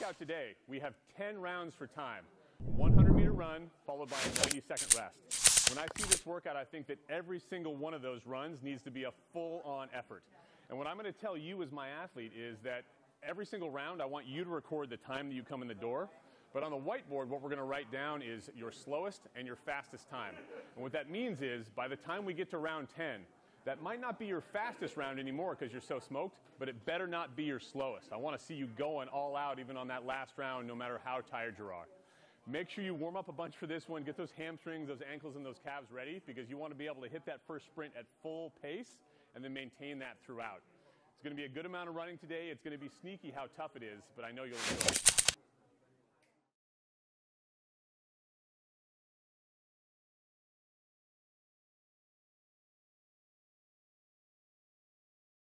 workout today, we have 10 rounds for time. 100-meter run followed by a 90-second rest. When I see this workout, I think that every single one of those runs needs to be a full-on effort. And what I'm going to tell you as my athlete is that every single round, I want you to record the time that you come in the door. But on the whiteboard, what we're going to write down is your slowest and your fastest time. And what that means is, by the time we get to round 10, that might not be your fastest round anymore because you're so smoked, but it better not be your slowest. I want to see you going all out even on that last round, no matter how tired you are. Make sure you warm up a bunch for this one. Get those hamstrings, those ankles, and those calves ready because you want to be able to hit that first sprint at full pace and then maintain that throughout. It's going to be a good amount of running today. It's going to be sneaky how tough it is, but I know you'll enjoy it.